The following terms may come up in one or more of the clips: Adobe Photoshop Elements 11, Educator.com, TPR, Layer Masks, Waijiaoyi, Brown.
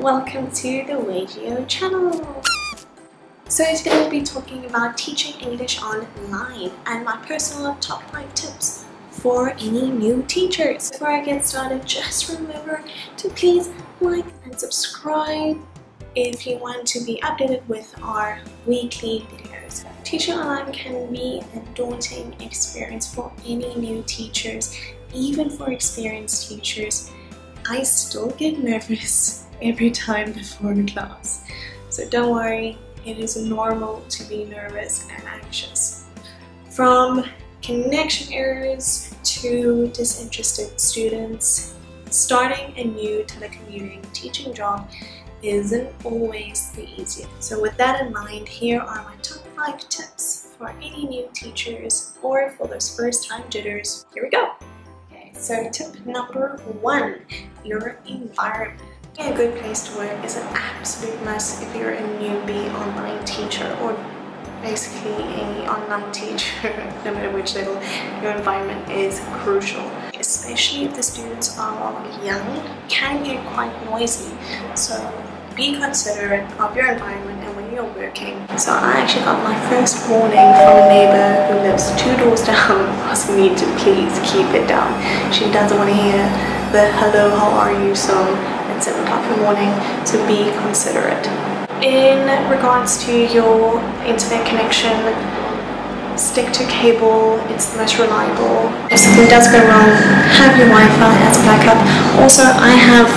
Welcome to the Waijiaoyi channel! So today we'll be talking about teaching English online and my personal top 5 tips for any new teachers. Before I get started, just remember to please like and subscribe if you want to be updated with our weekly videos. Teaching online can be a daunting experience for any new teachers, even for experienced teachers. I still get nervous every time before class, so don't worry, it is normal to be nervous and anxious. From connection errors to disinterested students, starting a new telecommuting teaching job isn't always the easiest. So with that in mind, here are my top 5 tips for any new teachers or for those first-time tutors. Here we go! So tip number 1, your environment. A good place to work is an absolute must if you're a newbie online teacher or basically an online teacher, no matter which level. Your environment is crucial, especially if the students are young, can get quite noisy. So be considerate of your environment and when you're working. So I actually got my first warning from a neighbor who lives 2 doors down asking me to please keep it down. She doesn't want to hear the hello, how are you song at 7 o'clock in the morning, so be considerate. In regards to your internet connection, stick to cable, it's the most reliable. If something does go wrong, have your Wi-Fi as a backup. Also, I have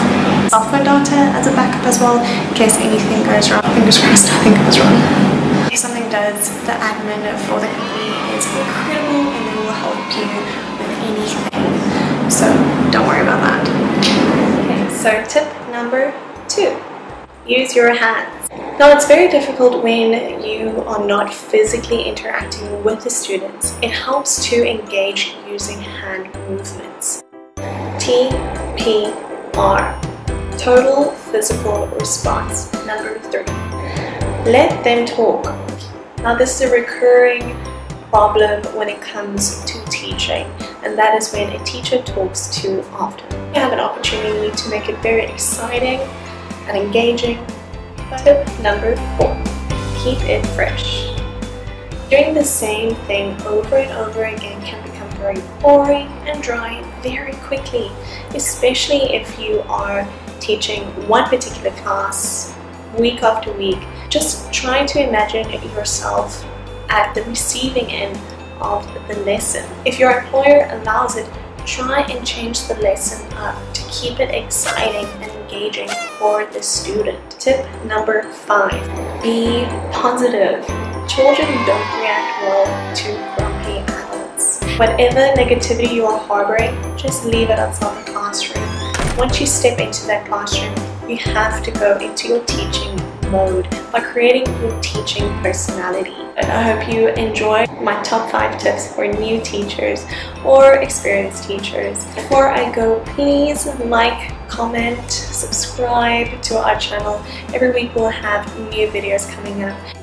software data as a backup as well, in case anything goes wrong. Fingers crossed, nothing goes wrong. If something does, the admin for the company is incredible and they will help you with anything. So don't worry about that. Okay, so tip number 2. Use your hands. Now, it's very difficult when you are not physically interacting with the students. It helps to engage using hand movements. TPR, total physical response. Number 3, let them talk. Now, this is a recurring problem when it comes to teaching, and that is when a teacher talks too often. You have an opportunity to make it very exciting and engaging. Tip number 4, keep it fresh. Doing the same thing over and over again can become very boring and dry very quickly, especially if you are teaching one particular class week after week. Just try to imagine yourself at the receiving end of the lesson. If your employer allows it, try and change the lesson up to keep it exciting and engaging for the student. Tip number 5, be positive. Children don't react well to grumpy adults. Whatever negativity you are harboring, just leave it outside the classroom. Once you step into that classroom, you have to go into your teaching mode by creating your teaching personality. And I hope you enjoyed my top 5 tips for new teachers or experienced teachers. Before I go, please like, comment, subscribe to our channel. Every week we'll have new videos coming up.